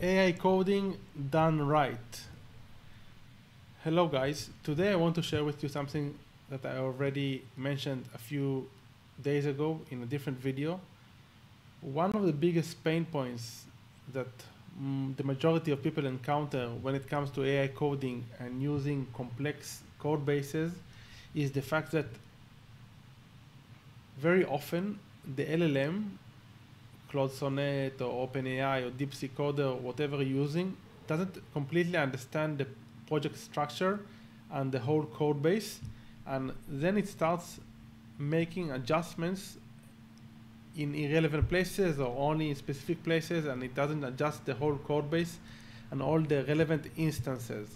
AI coding done right. Hello guys, today I want to share with you something that I already mentioned a few days ago in a different video. One of the biggest pain points that the majority of people encounter when it comes to AI coding and using complex code bases is the fact that very often the LLM, Claude Sonnet or OpenAI or DeepSeek Coder, whatever you're using, doesn't completely understand the project structure and the whole code base, and then it starts making adjustments in irrelevant places or only in specific places, and it doesn't adjust the whole code base and all the relevant instances.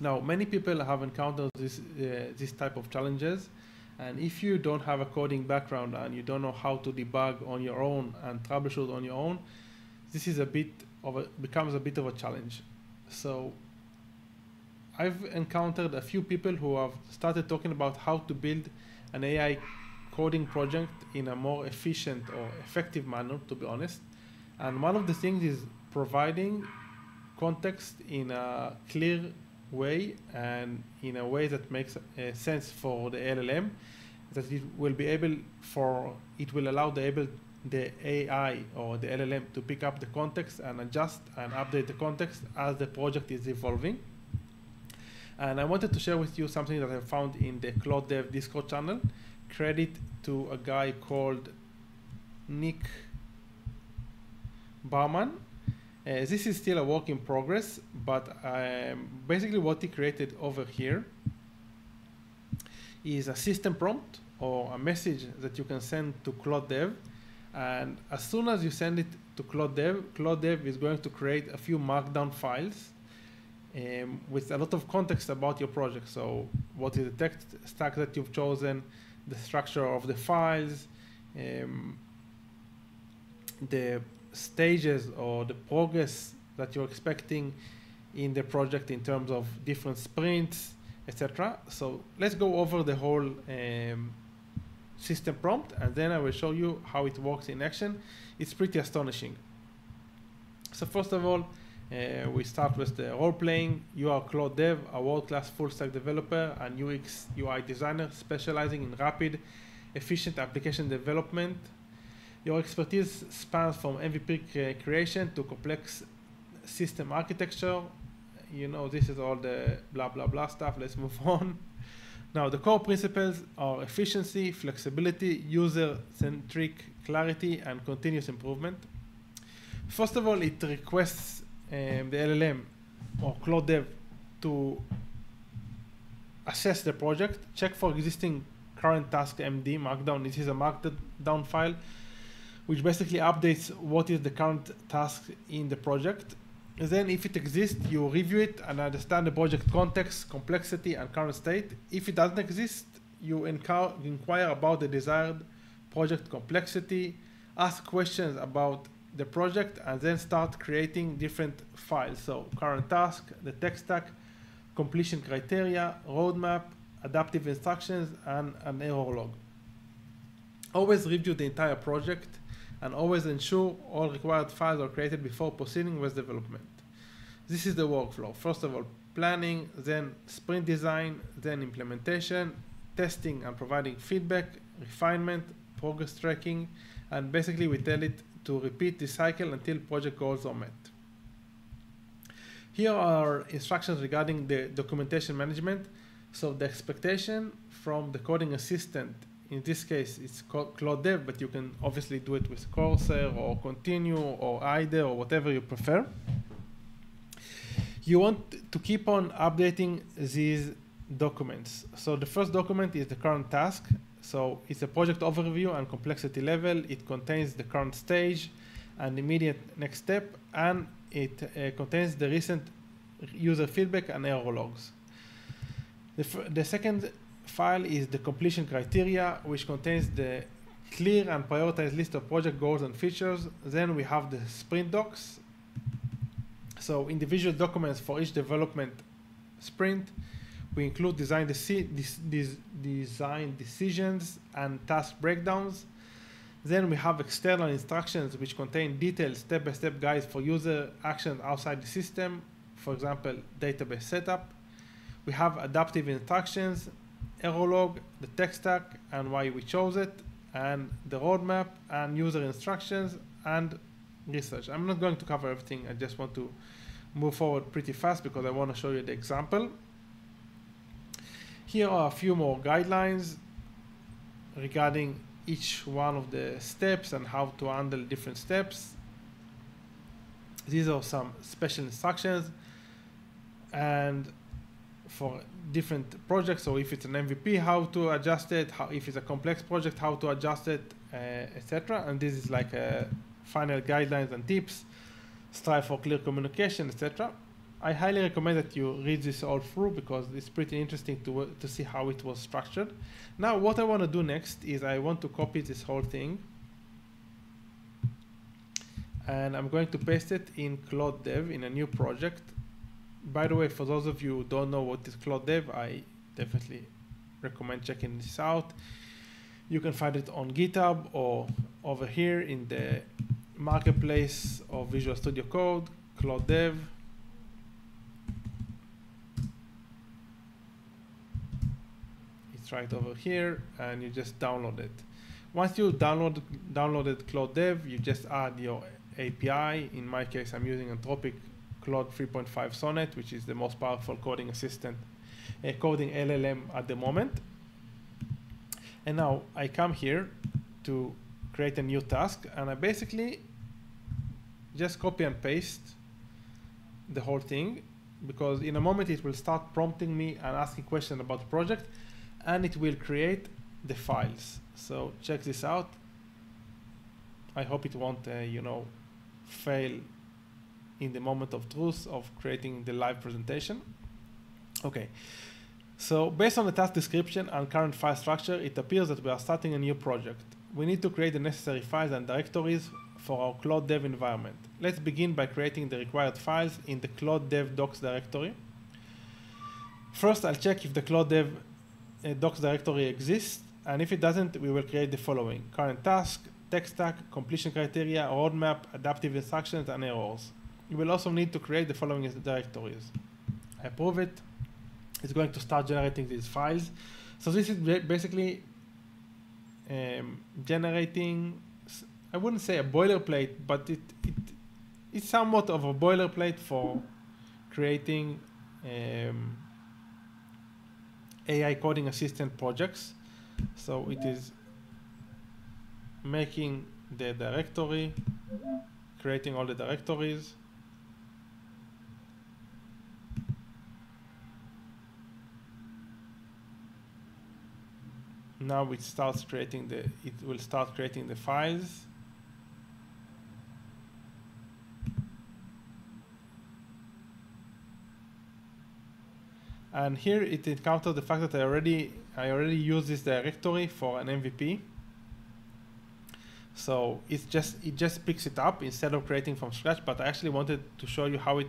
Now, many people have encountered this type of challenges. And if you don't have a coding background and you don't know how to debug on your own and troubleshoot on your own, this is becomes a bit of a challenge. So I've encountered a few people who have started talking about how to build an AI coding project in a more efficient or effective manner, to be honest. And one of the things is providing context in a clear way and in a way that makes sense for the LLM, that it will be able allow the AI or the LLM to pick up the context and adjust and update the context as the project is evolving. And I wanted to share with you something that I found in the Claude Dev Discord channel. Credit to a guy called Nick Barman. This is still a work in progress, but basically what he created over here is a system prompt or a message that you can send to Claude Dev. And as soon as you send it to Claude Dev is going to create a few markdown files with a lot of context about your project. So what is the tech stack that you've chosen, the structure of the files, the stages or the progress that you're expecting in the project in terms of different sprints, etc. So let's go over the whole system prompt, and then I will show you how it works in action. It's pretty astonishing. So first of all, we start with the role playing. You are Claude Dev, a world-class full-stack developer and UX UI designer specializing in rapid, efficient application development. Your expertise spans from MVP creation to complex system architecture. You know, this is all the blah, blah, blah stuff. Let's move on. Now, the core principles are efficiency, flexibility, user-centric clarity, and continuous improvement. First of all, it requests the LLM or Claude Dev to assess the project, check for existing current task MD markdown. This is a markdown file, which basically updates what is the current task in the project. And then if it exists, you review it and understand the project context, complexity, and current state. If it doesn't exist, you inquire about the desired project complexity, ask questions about the project, and then start creating different files. So current task, the tech stack, completion criteria, roadmap, adaptive instructions, and an error log. Always review the entire project and always ensure all required files are created before proceeding with development. This is the workflow. First of all, planning, then sprint design, then implementation, testing and providing feedback, refinement, progress tracking, and basically we tell it to repeat this cycle until project goals are met. Here are instructions regarding the documentation management. So the expectation from the coding assistant, in this case, it's Claude Dev, but you can obviously do it with Cursor or Continue or either or whatever you prefer. You want to keep on updating these documents. So the first document is the current task. So it's a project overview and complexity level. It contains the current stage and immediate next step, and it contains the recent user feedback and error logs. The second file is the completion criteria, which contains the clear and prioritized list of project goals and features. Then we have the sprint docs, so individual documents for each development sprint. We include design decisions and task breakdowns. Then we have external instructions which contain detailed step-by-step guides for user actions outside the system, for example, database setup. We have adaptive instructions, error log, the tech stack and why we chose it, and the roadmap and user instructions and research. I'm not going to cover everything. I just want to move forward pretty fast because I want to show you the example. Here are a few more guidelines regarding each one of the steps and how to handle different steps. These are some special instructions and for different projects. So if it's an MVP, how to adjust it, if it's a complex project, how to adjust it, etc. And this is like a final guidelines and tips, strive for clear communication, etc. I highly recommend that you read this all through because it's pretty interesting to see how it was structured. Now what I want to do next is I want to copy this whole thing and I'm going to paste it in Claude Dev in a new project. By the way, for those of you who don't know what is Claude Dev, I definitely recommend checking this out. You can find it on GitHub or over here in the marketplace of Visual Studio Code, Claude Dev. It's right over here and you just download it. Once you downloaded Claude Dev, you just add your API. In my case, I'm using Anthropic Claude 3.5 Sonnet, which is the most powerful coding assistant, coding LLM at the moment. And now I come here to create a new task and I basically just copy and paste the whole thing because in a moment it will start prompting me and asking questions about the project and it will create the files. So check this out. I hope it won't, you know, fail in the moment of truth of creating the live presentation. Okay, so based on the task description and current file structure, it appears that we are starting a new project. We need to create the necessary files and directories for our Claude Dev environment. Let's begin by creating the required files in the Claude Dev docs directory. First, I'll check if the Claude Dev docs directory exists, and if it doesn't, we will create the following: current task, tech stack, completion criteria, roadmap, adaptive instructions, and errors. You will also need to create the following directories. I approve it. It's going to start generating these files. So this is basically generating, I wouldn't say a boilerplate, but it's somewhat of a boilerplate for creating AI coding assistant projects. So it is making the directory, creating all the directories, now it starts creating the, it will start creating the files. And here it encountered the fact that I already used this directory for an MVP. So it just picks it up instead of creating from scratch, but I actually wanted to show you how it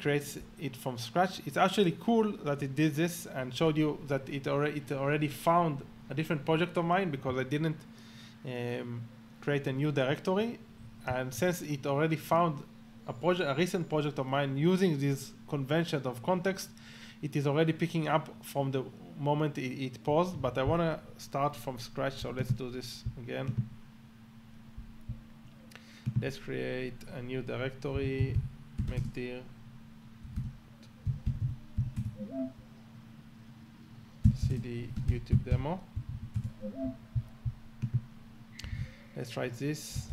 creates it from scratch. It's actually cool that it did this and showed you that it already found a different project of mine because I didn't create a new directory. And since it already found a recent project of mine using this convention of context, it is already picking up from the moment it paused. But I want to start from scratch, so let's do this again. Let's create a new directory. Make the CD YouTube demo. Let's try this.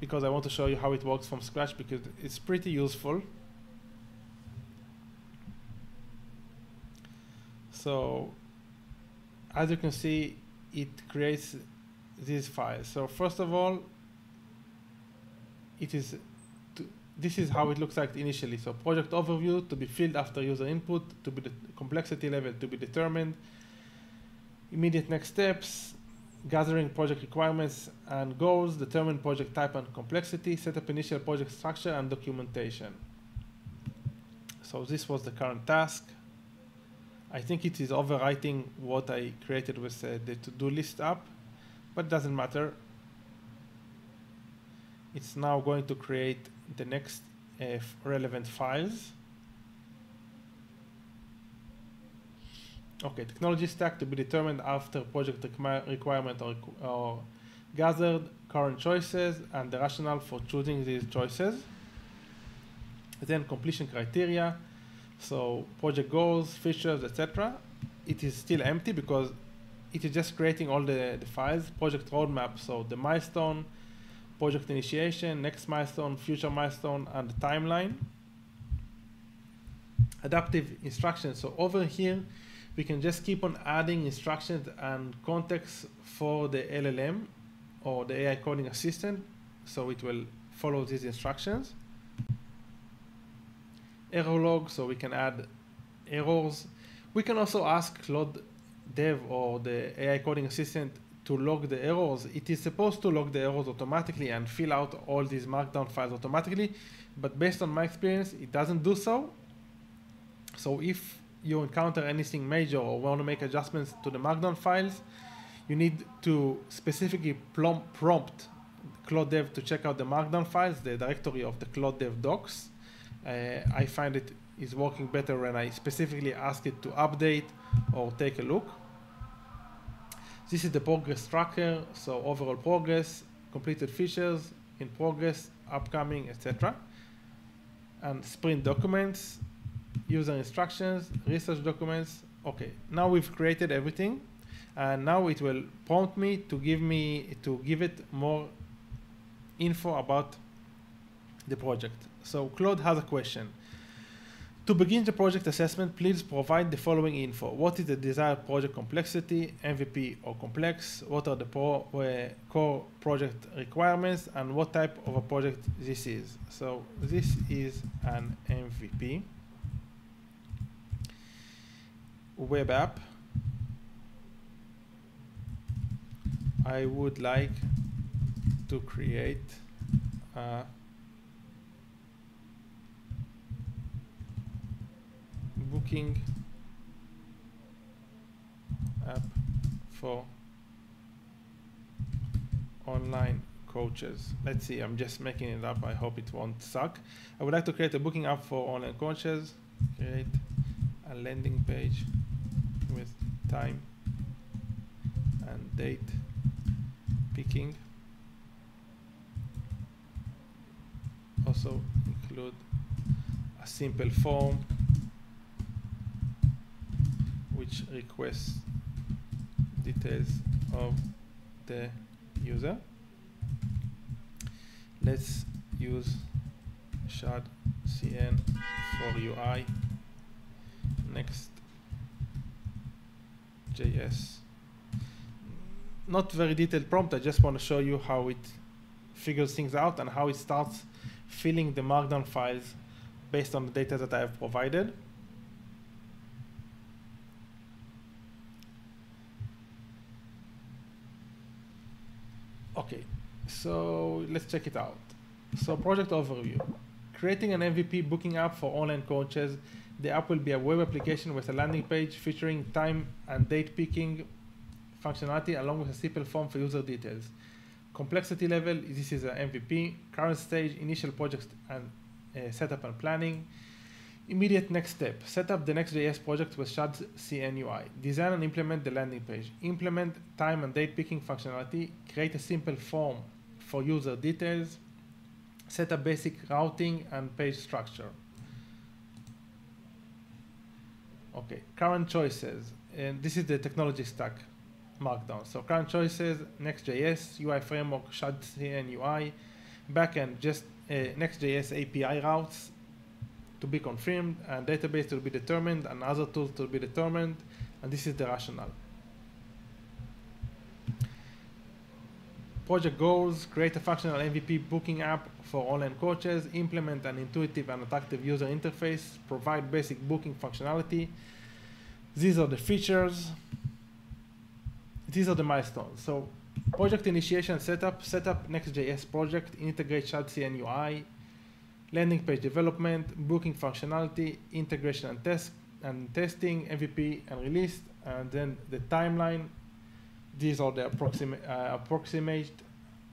Because I want to show you how it works from scratch because it's pretty useful. So as you can see, it creates these files. So first of all, this is how it looks like initially. So project overview to be filled after user input, to be the complexity level to be determined, immediate next steps, gathering project requirements and goals, determine project type and complexity, set up initial project structure and documentation. So this was the current task. I think it is overwriting what I created with the to-do list app, but doesn't matter. It's now going to create the next relevant files. Okay, technology stack to be determined after project requirement or gathered, current choices, and the rationale for choosing these choices. Then completion criteria, so project goals, features, etc. It is still empty because it is just creating all the files. Project roadmap, so the milestone, project initiation, next milestone, future milestone, and the timeline. Adaptive instructions, so over here, we can just keep on adding instructions and context for the LLM or the AI coding assistant, so it will follow these instructions. Error log, so we can add errors. We can also ask Claude Dev or the AI coding assistant to log the errors. It is supposed to log the errors automatically and fill out all these markdown files automatically, but based on my experience, it doesn't do so. So if you encounter anything major or want to make adjustments to the markdown files, you need to specifically prompt Claude Dev to check out the markdown files, the directory of the Claude Dev docs. I find it is working better when I specifically ask it to update or take a look. This is the progress tracker, so overall progress, completed features, in progress, upcoming, etc. And sprint documents, user instructions, research documents. Okay, now we've created everything, and now it will prompt me to give it more info about the project. So Claude has a question. To begin the project assessment, please provide the following info. What is the desired project complexity, MVP or complex? What are the core project requirements, and what type of a project this is? So this is an MVP. Web app. I would like to create a booking app for online coaches. Let's see, I'm just making it up. I hope it won't suck. I would like to create a booking app for online coaches. Create a landing page with time and date picking. Also include a simple form which requests details of the user. Let's use shadcn for UI, Next.js. Not very detailed prompt, I just want to show you how it figures things out and how it starts filling the markdown files based on the data that I have provided. Okay, so let's check it out. So project overview. Creating an MVP booking app for online coaches. The app will be a web application with a landing page featuring time and date picking functionality along with a simple form for user details. Complexity level, this is an MVP. Current stage, initial project and setup and planning. Immediate next step, set up the Next.js project with shadcn UI. Design and implement the landing page. Implement time and date picking functionality. Create a simple form for user details. Set up basic routing and page structure. Okay, current choices, and this is the technology stack markdown. So current choices, Next.js, UI framework, shadcn UI, backend, just Next.js API routes to be confirmed, and database to be determined, and other tools to be determined, and this is the rationale. Project goals, create a functional MVP booking app for online coaches, implement an intuitive and attractive user interface, provide basic booking functionality. These are the features. These are the milestones. So project initiation, setup Next.js project, integrate shadcn UI, landing page development, booking functionality, integration and testing, MVP and release, and then the timeline. These are the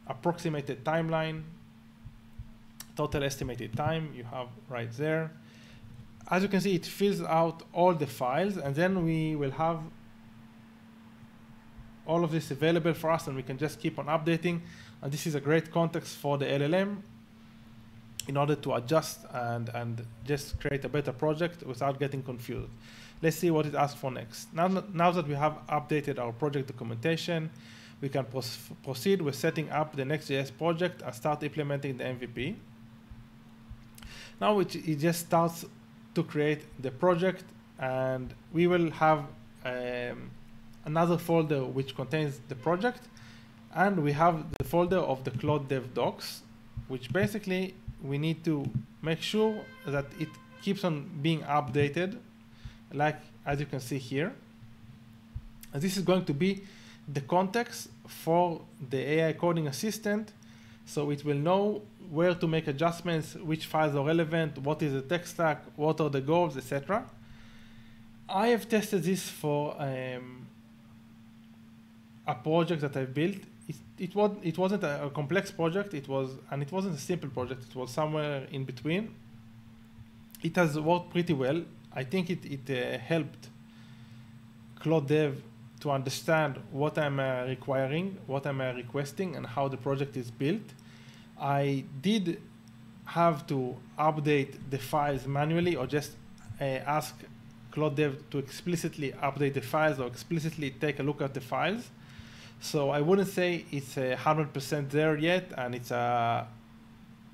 approximated timeline, total estimated time you have right there. As you can see, it fills out all the files, and then we will have all of this available for us, and we can just keep on updating. And this is a great context for the LLM in order to adjust and just create a better project without getting confused. Let's see what it asks for next. Now that we have updated our project documentation, we can proceed with setting up the Next.js project and start implementing the MVP. Now it just starts to create the project, and we will have another folder which contains the project, and we have the folder of the Claude Dev Docs, which basically we need to make sure that it keeps on being updated, like as you can see here. And this is going to be the context for the AI coding assistant, so it will know where to make adjustments, which files are relevant, what is the tech stack, what are the goals, etc. I have tested this for a project that I built. It wasn't a complex project, it wasn't a simple project, it was somewhere in between. It has worked pretty well. I think it helped Claude Dev to understand what I'm requiring, what I'm requesting, and how the project is built. I did have to update the files manually, or just ask Claude Dev to explicitly update the files or explicitly take a look at the files. So I wouldn't say it's 100% there yet, and it's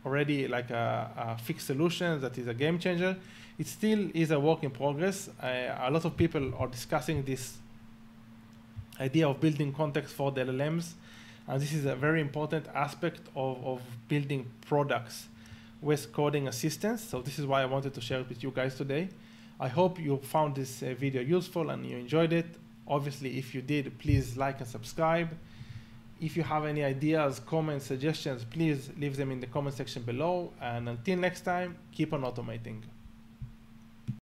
already like a fixed solution that is a game changer. It still is a work in progress. A lot of people are discussing this idea of building context for the LLMs, and this is a very important aspect of building products with coding assistance. So this is why I wanted to share it with you guys today. I hope you found this video useful and you enjoyed it. Obviously, if you did, please like and subscribe. If you have any ideas, comments, suggestions, please leave them in the comment section below. And until next time, keep on automating.